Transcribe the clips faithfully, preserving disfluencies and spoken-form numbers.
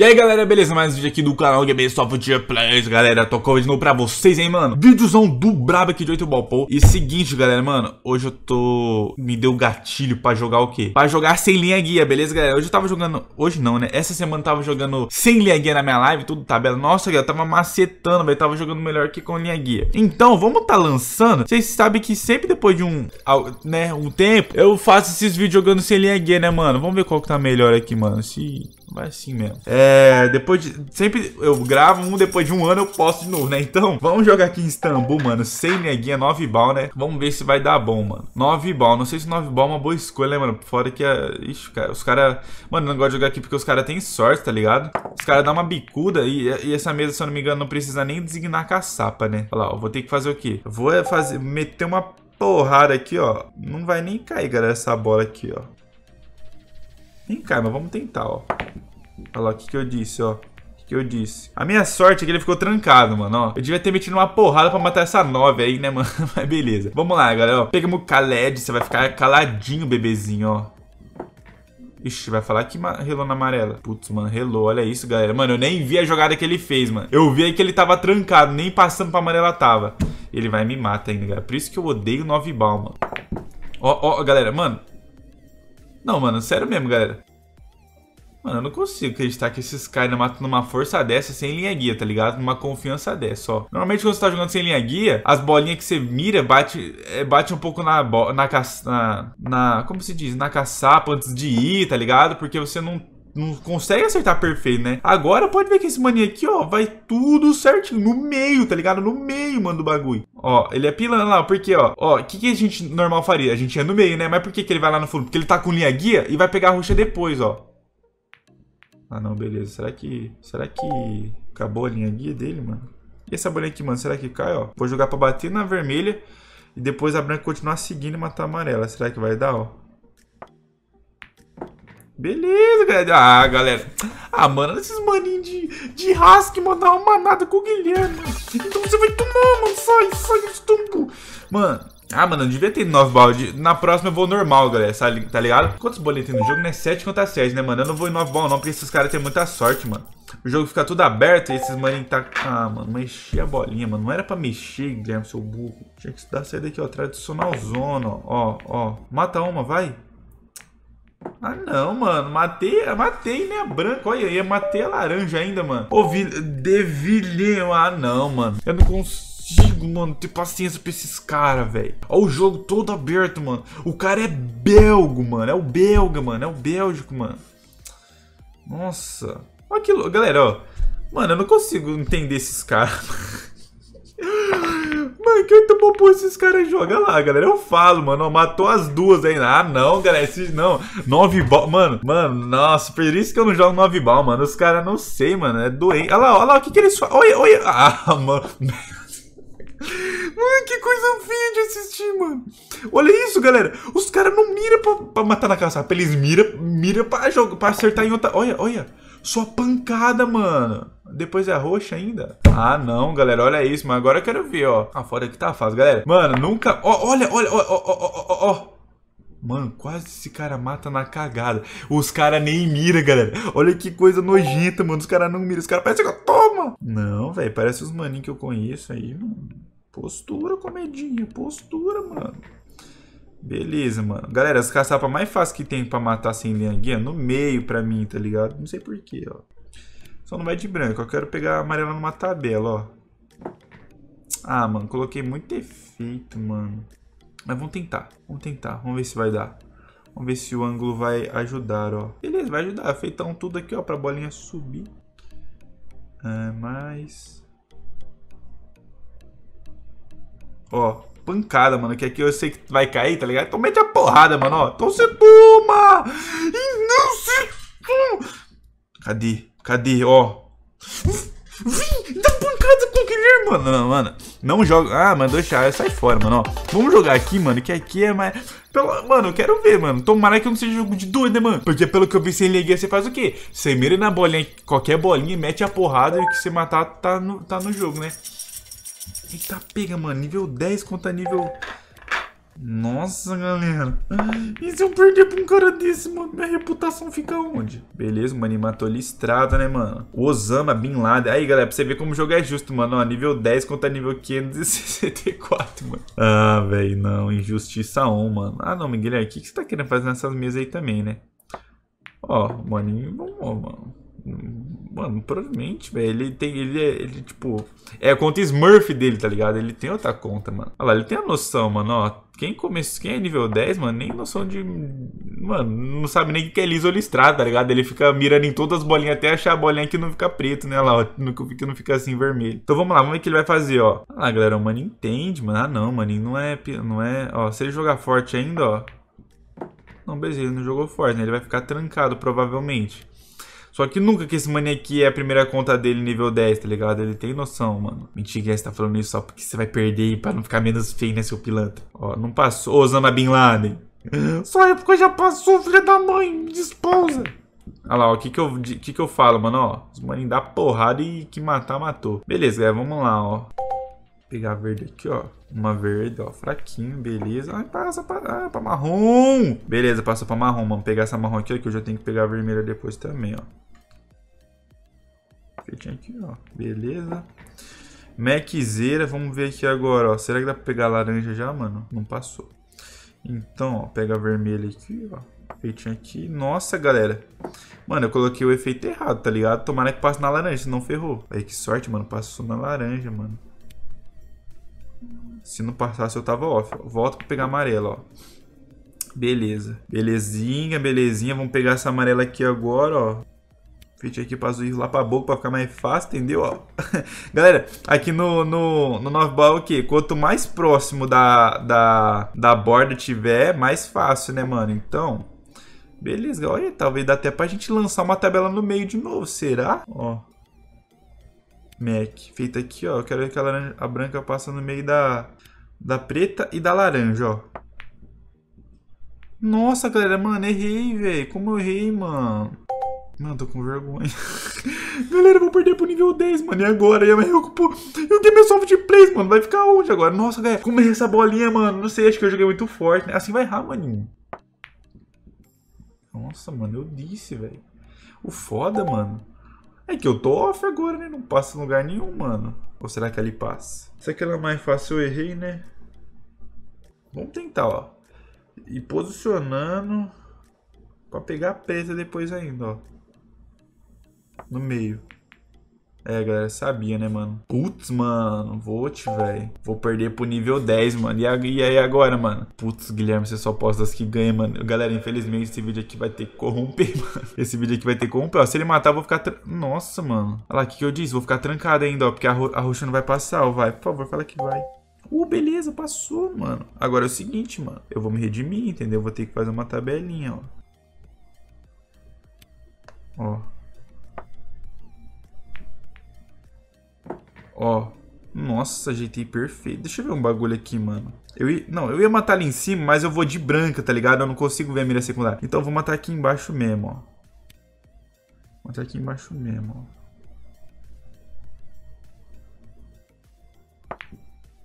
E aí galera, beleza? Mais um vídeo aqui do canal Gamesoft Plays, galera, tocou de novo pra vocês, hein, mano? Vídeozão do brabo aqui de oito ball pool. E seguinte, galera, mano, hoje eu tô... Me deu gatilho pra jogar o quê? Pra jogar sem linha guia, beleza, galera? Hoje eu tava jogando... Hoje não, né? Essa semana eu tava jogando sem linha guia na minha live, tudo tabela. Nossa, galera, tava macetando, velho, tava jogando melhor que com linha guia. Então, vamos tá lançando. Vocês sabem que sempre depois de um... Né, um tempo, eu faço esses vídeos jogando sem linha guia, né, mano? Vamos ver qual que tá melhor aqui, mano. Se... Vai assim mesmo. É, depois de... Sempre eu gravo um, depois de um ano eu posto de novo, né? Então, vamos jogar aqui em Istanbul, mano. Sem neguinha, nove ball, né? Vamos ver se vai dar bom, mano. nove ball. Não sei se nove ball é uma boa escolha, né, mano? Fora que a... Ixi, cara, os caras... Mano, eu não gosto de jogar aqui porque os caras têm sorte, tá ligado? Os caras dão uma bicuda e, e essa mesa, se eu não me engano, não precisa nem designar caçapa, né? Olha lá, eu vou ter que fazer o quê? Eu vou fazer... Meter uma porrada aqui, ó. Não vai nem cair, galera, essa bola aqui, ó. Nem cai, mas vamos tentar, ó. Olha lá, o que que eu disse, ó. O que que eu disse? A minha sorte é que ele ficou trancado, mano, ó. Eu devia ter metido uma porrada pra matar essa nove aí, né, mano? Mas beleza. Vamos lá, galera, ó. Pegamos o Khaled, você vai ficar caladinho, bebezinho, ó. Ixi, vai falar que relou na amarela. Putz, mano, relou, olha isso, galera. Mano, eu nem vi a jogada que ele fez, mano. Eu vi aí que ele tava trancado, nem passando pra amarela tava. Ele vai me matar ainda, galera. Por isso que eu odeio nove ball, mano. Ó, ó, galera, mano. Não, mano, sério mesmo, galera. Mano, eu não consigo acreditar que esses caras matam numa força dessa sem linha guia, tá ligado? Numa confiança dessa, ó. Normalmente quando você tá jogando sem linha guia, as bolinhas que você mira bate, é, bate um pouco na, na, na, na... Como se diz? Na caçapa antes de ir, tá ligado? Porque você não, não consegue acertar perfeito, né? Agora pode ver que esse maninho aqui, ó, vai tudo certinho. No meio, tá ligado? No meio, mano, do bagulho. Ó, ele é pilando lá, porque, ó, ó, o que, que a gente normal faria? A gente ia no meio, né? Mas por que, que ele vai lá no fundo? Porque ele tá com linha guia e vai pegar a roxa depois, ó. Ah, não, beleza. Será que... Será que... Acabou a linha guia dele, mano? E essa bolinha aqui, mano? Será que cai, ó? Vou jogar pra bater na vermelha e depois a branca continuar seguindo e matar a amarela. Será que vai dar, ó? Beleza, galera. Ah, galera. Ah, mano, esses maninhos de, de rasque, mano, dá uma manada com o Guilherme. Então você vai tomar, mano. Sai, sai, estumbo. Mano... Ah, mano, eu devia ter nove ball. Na próxima eu vou normal, galera, tá ligado? Quantos bolinhas tem no jogo, né? sete contra sete, né, mano? Eu não vou em nove ball não, porque esses caras têm muita sorte, mano. O jogo fica tudo aberto e esses maninhos tá... Ah, mano, mexi a bolinha, mano. Não era pra mexer, Guilherme, seu burro. Tinha que estudar sair daqui, ó. Tradicional zona, ó. Ó, ó. Mata uma, vai. Ah, não, mano. Matei, matei, né? A branca. Olha aí, matei a laranja ainda, mano. Ô, devilhão. Ah, não, mano. Eu não consigo. Digo, mano, ter paciência pra esses caras, velho. Ó, o jogo todo aberto, mano. O cara é belgo, mano. É o belga, mano. É o bélgico, mano. Nossa. Olha que louco. Galera, ó. Mano, eu não consigo entender esses caras. Mano, que eu tomo por esses caras jogam lá, galera. Eu falo, mano. Ó, matou as duas ainda. Ah, não, galera. Esses não. nove ball. Mano, mano, nossa. Por isso que eu não jogo nove ball, mano. Os caras não sei, mano. É doente. Olha lá, olha lá. O que que eles falam? Olha, olha. Ah, mano. Mano, que coisa feia de assistir, mano. Olha isso, galera. Os caras não miram pra, pra matar na caçapa. Eles miram mira pra, pra acertar em outra... Olha, olha. Só pancada, mano. Depois é a roxa ainda. Ah, não, galera. Olha isso, mas agora eu quero ver, ó. Ah, fora que tá fácil, galera. Mano, nunca... Ó, olha, olha, ó, ó, ó, ó, ó. Mano, quase esse cara mata na cagada. Os caras nem miram, galera. Olha que coisa nojenta, mano. Os caras não miram. Os caras parecem que eu... Toma! Não, velho. Parece os maninhos que eu conheço aí, mano. Postura, comedinha. Postura, mano. Beleza, mano. Galera, as caçapas mais fáceis que tem pra matar sem linha guia no meio pra mim, tá ligado? Não sei porquê, ó. Só não vai de branco. Eu quero pegar a amarela numa tabela, ó. Ah, mano. Coloquei muito efeito, mano. Mas vamos tentar. Vamos tentar. Vamos ver se vai dar. Vamos ver se o ângulo vai ajudar, ó. Beleza, vai ajudar. Feitão tudo aqui, ó. Pra bolinha subir. Ah, mais... Ó, pancada, mano, que aqui eu sei que vai cair, tá ligado? Então mete a porrada, mano, ó. Então você toma! E não se toma! Cadê? Cadê? Ó. Vim! Dá pancada com o Guilherme, mano. Não, mano. Não joga. Ah, mano, deixa. Sai fora, mano, ó. Vamos jogar aqui, mano, que aqui é mais... Pelo... Mano, eu quero ver, mano. Tomara que eu não seja jogo de doido, né, mano? Porque pelo que eu vi, sem linha guia, você faz o quê? Você mira na bolinha, qualquer bolinha, mete a porrada e o que você matar tá no, tá no jogo, né? Eita, pega, mano. Nível dez contra nível... Nossa, galera. E se eu perder pra um cara desse, mano? Minha reputação fica onde? Beleza, o mano matou listrado, né, mano? Osama Bin Laden. Aí, galera, pra você ver como o jogo é justo, mano. Ó, nível dez contra nível quinhentos e sessenta e quatro, mano. Ah, velho, não. Injustiça um, mano. Ah, não, Miguel, o que você tá querendo fazer nessas mesas aí também, né? Ó, maninho, vamos, ó, mano. Mano, provavelmente, velho, ele tem, ele, ele, tipo, é a conta Smurf dele, tá ligado? Ele tem outra conta, mano. Olha lá, ele tem a noção, mano, ó. Quem começou, quem é nível dez, mano, nem noção de... Mano, não sabe nem o que é liso ou listrado, tá ligado? Ele fica mirando em todas as bolinhas até achar a bolinha que não fica preto, né? Olha lá, ó, que não fica assim, vermelho. Então vamos lá, vamos ver o que ele vai fazer, ó. Olha lá, galera, o mano entende, mano. Ah, não, mano, não é, não é... Ó, se ele jogar forte ainda, ó... Não, beleza, ele não jogou forte, né? Ele vai ficar trancado, provavelmente. Só que nunca que esse mané aqui é a primeira conta dele nível dez, tá ligado? Ele tem noção, mano. Mentira, você tá falando isso só porque você vai perder aí pra não ficar menos feio, né, seu pilantra? Ó, não passou, Osama Bin Laden. Só é porque já passou, filha da mãe, esposa. Olha lá, o que que eu, que que eu falo, mano, ó. Os maninhos dá porrada e que matar, matou. Beleza, galera, vamos lá, ó. Pegar a verde aqui, ó. Uma verde, ó. Fraquinho, beleza. Ai, passa pra, ah, pra marrom. Beleza, passou pra marrom, mano. Pegar essa marrom aqui, ó, que eu já tenho que pegar a vermelha depois também, ó. Feitinho aqui, ó. Beleza. Maczeira, vamos ver aqui agora, ó. Será que dá pra pegar a laranja já, mano? Não passou. Então, ó. Pega a vermelha aqui, ó. Feitinho aqui. Nossa, galera. Mano, eu coloquei o efeito errado, tá ligado? Tomara que passe na laranja, senão ferrou. Aí, que sorte, mano. Passou na laranja, mano. Se não passasse, eu tava off. Volto pra pegar amarelo, ó. Beleza. Belezinha, belezinha. Vamos pegar essa amarela aqui agora, ó. Feito aqui pra azul ir lá pra boca pra ficar mais fácil, entendeu? Ó. Galera, aqui no, no, no nove ball é o quê? Quanto mais próximo da, da, da borda tiver, mais fácil, né, mano? Então, beleza. Olha, talvez dá até pra gente lançar uma tabela no meio de novo, será? Ó. Mac, feito aqui, ó. Eu quero ver que a, laranja, a branca passa no meio da, da preta e da laranja, ó. Nossa, galera, mano, errei, velho. Como eu errei, mano. Mano, tô com vergonha. Galera, eu vou perder pro nível dez, mano. E agora? E o Gamesoft Plays, mano, vai ficar onde agora? Nossa, galera, como errei essa bolinha, mano. Não sei, acho que eu joguei muito forte, né? Assim vai errar, maninho. Nossa, mano, eu disse, velho. O foda, mano. É que eu tô off agora, né? Não passa em lugar nenhum, mano. Ou será que ali passa? Será que ela é mais fácil? Eu errei, né? Vamos tentar, ó. E posicionando pra pegar a preta depois ainda, ó. No meio. É, galera, sabia, né, mano? Putz, mano, vou te, velho. Vou perder pro nível dez, mano. E aí agora, mano? Putz, Guilherme, você só posta as que ganha, mano. Galera, infelizmente, esse vídeo aqui vai ter que corromper, mano. Esse vídeo aqui vai ter que corromper, ó. Se ele matar, eu vou ficar... Tra... Nossa, mano. Olha lá, o que, que eu disse? Vou ficar trancado ainda, ó. Porque a, ro... a roxa não vai passar, ó. Vai, por favor, fala que vai. Uh, beleza, passou, mano. Agora é o seguinte, mano. Eu vou me redimir, entendeu? Vou ter que fazer uma tabelinha, ó. Ó. Ó, nossa, ajeitei perfeito. Deixa eu ver um bagulho aqui, mano. Eu ia... Não, eu ia matar ali em cima, mas eu vou de branca, tá ligado? Eu não consigo ver a mira secundária. Então eu vou matar aqui embaixo mesmo, ó. Vou matar aqui embaixo mesmo, ó.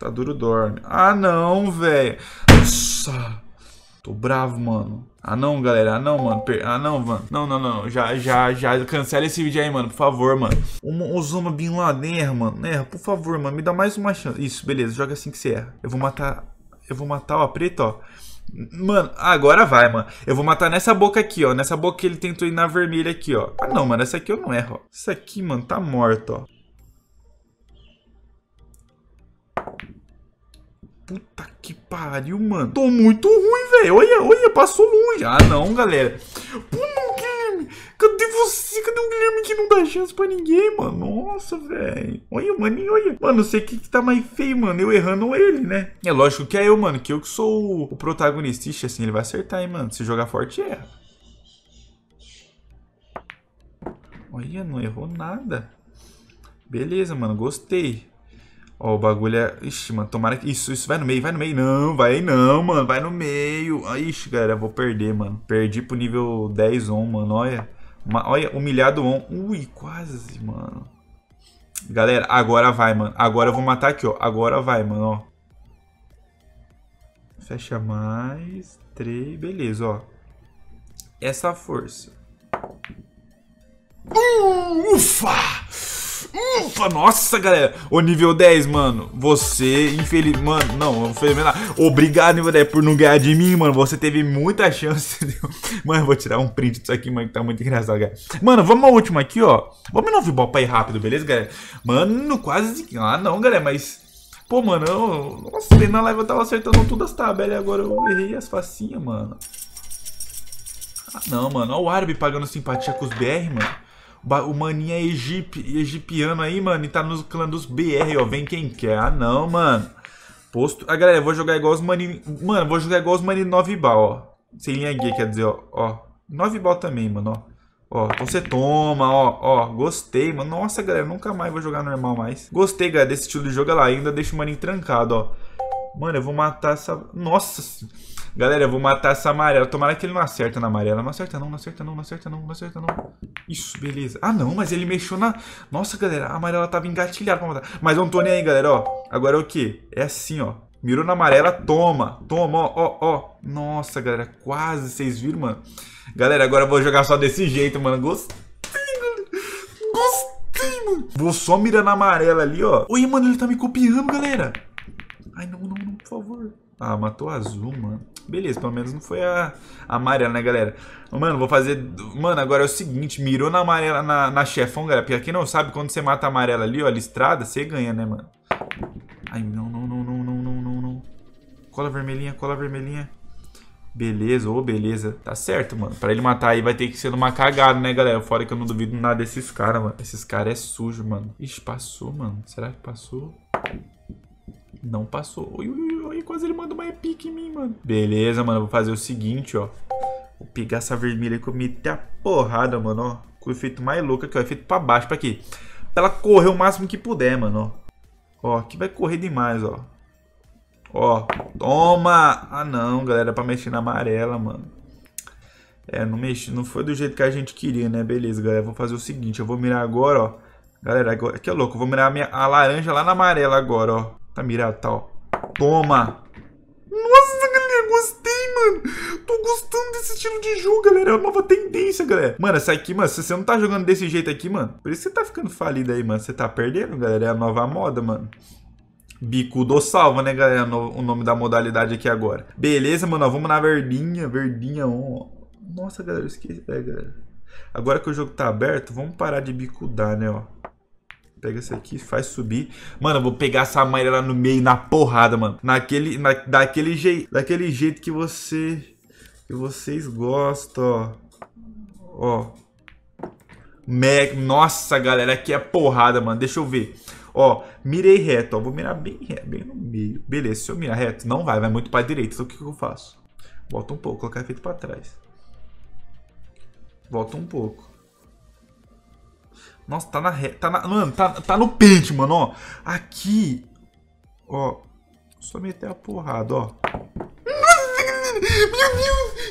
Tá duro, dorme. Ah, não, velho. Nossa. Tô bravo, mano. Ah, não, galera. Ah, não, mano. Per... Ah, não, mano. Não, não, não. Já, já, já. Cancela esse vídeo aí, mano. Por favor, mano. O Osama Bin Laden, erra, mano. Erra, por favor, mano. Me dá mais uma chance. Isso, beleza. Joga assim que você erra. Eu vou matar... Eu vou matar, ó, a preta, ó. Mano, agora vai, mano. Eu vou matar nessa boca aqui, ó. Nessa boca que ele tentou ir na vermelha aqui, ó. Ah, não, mano. Essa aqui eu não erro, ó. Essa aqui, mano, tá morta, ó. Puta que pariu, mano. Tô muito ruim, velho. Olha, olha, passou longe. Ah, não, galera. Pô, não, Guilherme. Cadê você? Cadê o Guilherme que não dá chance pra ninguém, mano? Nossa, velho. Olha, maninho, olha. Mano, não sei o que que tá mais feio, mano. Eu errando ou ele, né? É lógico que é eu, mano. Que eu que sou o protagonista. Ixi, assim ele vai acertar, hein, mano. Se jogar forte, erra. Olha, não errou nada. Beleza, mano. Gostei. Ó, o bagulho é... Ixi, mano, tomara que... Isso, isso, vai no meio, vai no meio. Não, vai aí não, mano. Vai no meio. Ixi, galera, vou perder, mano. Perdi pro nível dez on, mano. Olha, uma... olha, humilhado on. Ui, quase, mano. Galera, agora vai, mano. Agora eu vou matar aqui, ó. Agora vai, mano, ó. Fecha mais. Três. Beleza, ó. Essa força. Uh, ufa! Ufa! Nossa, galera! Ô, nível dez, mano. Você, infeliz... Mano, não. Obrigado, nível dez, por não ganhar de mim, mano. Você teve muita chance. Entendeu? Mano, eu vou tirar um print disso aqui, mano, que tá muito engraçado, galera. Mano, vamos à última aqui, ó. Vamos no futebol pra ir rápido, beleza, galera? Mano, quase... Ah, não, galera, mas... Pô, mano, eu... Nossa, na live eu tava acertando todas as tabelas e agora eu errei as facinhas, mano. Ah, não, mano. Ó o árabe pagando simpatia com os B R, mano. O maninho é egip, egipciano aí, mano, e tá nos clã dos B R, ó, vem quem quer. Ah, não, mano. Posto... Ah, galera, eu vou jogar igual os maninhos... Mano, vou jogar igual os maninhos nove ball, ó. Sem linha gay, quer dizer, ó, ó. nove ball também, mano, ó. Ó, então você toma, ó, ó. Gostei, mano. Nossa, galera, nunca mais vou jogar normal mais. Gostei, galera, desse estilo de jogo, lá. Ainda deixa o maninho trancado, ó. Mano, eu vou matar essa... Nossa... Galera, eu vou matar essa amarela. Tomara que ele não acerta na amarela. Não acerta não, não acerta não, não acerta não, não acerta não. Isso, beleza. Ah, não, mas ele mexeu na... Nossa, galera, a amarela tava engatilhada pra matar. Mas eu não tô nem aí, galera, ó. Agora é o quê? É assim, ó. Mirou na amarela, toma. Toma, ó, ó, ó. Nossa, galera, quase. Vocês viram, mano? Galera, agora eu vou jogar só desse jeito, mano. Gostei, mano. Gostei, mano. Vou só mirar na amarela ali, ó. Oi, mano, ele tá me copiando, galera. Ai, não, não, não, por favor. Ah, matou azul, mano. Beleza, pelo menos não foi a, a amarela, né, galera? Mano, vou fazer... Mano, agora é o seguinte, mirou na amarela, na, na chefão, galera. Porque quem não sabe, quando você mata a amarela ali, ó, listrada, você ganha, né, mano? Ai, não, não, não, não, não, não, não, não. Cola vermelhinha, cola vermelhinha. Beleza, ô, beleza. Tá certo, mano. Pra ele matar aí vai ter que ser numa cagada, né, galera? Fora que eu não duvido nada desses caras, mano. Esses caras é sujo, mano. Ixi, passou, mano. Será que passou? Não passou. Ui, ui, ui, quase ele manda uma epic em mim, mano. Beleza, mano. Vou fazer o seguinte, ó. Vou pegar essa vermelha aqui. Eu meter a porrada, mano, ó. Com o efeito mais louco aqui, ó. Efeito pra baixo, pra quê? Pra ela correr o máximo que puder, mano, ó. Ó, aqui vai correr demais, ó. Ó. Toma! Ah, não, galera. É pra mexer na amarela, mano. É, não mexi. Não foi do jeito que a gente queria, né? Beleza, galera. Vou fazer o seguinte. Eu vou mirar agora, ó. Galera, agora... Aqui é louco. Eu vou mirar a, minha... a laranja lá na amarela agora, ó. Tá mirado, tá, ó. Toma! Nossa, galera, gostei, mano. Tô gostando desse estilo de jogo, galera. É uma nova tendência, galera. Mano, essa aqui, mano, se você não tá jogando desse jeito aqui, mano, por isso você tá ficando falido aí, mano. Você tá perdendo, galera. É a nova moda, mano. Bicudo salva, né, galera? O nome da modalidade aqui agora. Beleza, mano, ó, vamos na verdinha. Verdinha, ó. Nossa, galera, eu esqueci. É, galera. Agora que o jogo tá aberto, vamos parar de bicudar, né, ó. Pega esse aqui, faz subir. Mano, eu vou pegar essa amarela lá no meio, na porrada, mano. Naquele, na, daquele jeito, daquele jeito que você, que vocês gostam, ó. Ó. Me, nossa, galera, aqui é porrada, mano. Deixa eu ver. Ó, mirei reto, ó. Vou mirar bem reto, bem no meio. Beleza, se eu mirar reto, não vai, vai muito pra direita. Então o que que eu faço? Volta um pouco, colocar efeito pra trás. Volta um pouco. Nossa, tá na reta, tá na, mano, tá, tá no pente, mano, ó. Aqui, ó, só meter a porrada, ó. Meu Deus,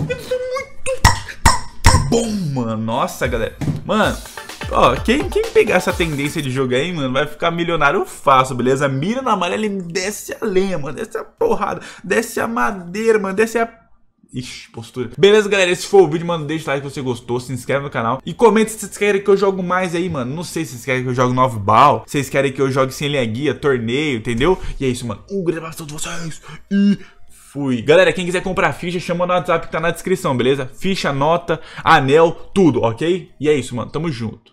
eu, eu tô muito bom, mano. Nossa, galera. Mano, ó, quem, quem pegar essa tendência de jogar aí, mano, vai ficar milionário fácil, beleza? Mira na amarela e desce a lenha, mano, desce a porrada, desce a madeira, mano, desce a... Ixi, postura. Beleza, galera, esse foi o vídeo, mano. Deixa o like se você gostou, se inscreve no canal. E comenta se vocês querem que eu jogo mais aí, mano. Não sei se vocês querem que eu jogue nove ball, se vocês querem que eu jogue sem linha guia, torneio, entendeu? E é isso, mano. Um grande abraço a todos vocês e fui. Galera, quem quiser comprar ficha, chama no WhatsApp que tá na descrição, beleza? Ficha, nota, anel, tudo, ok? E é isso, mano. Tamo junto.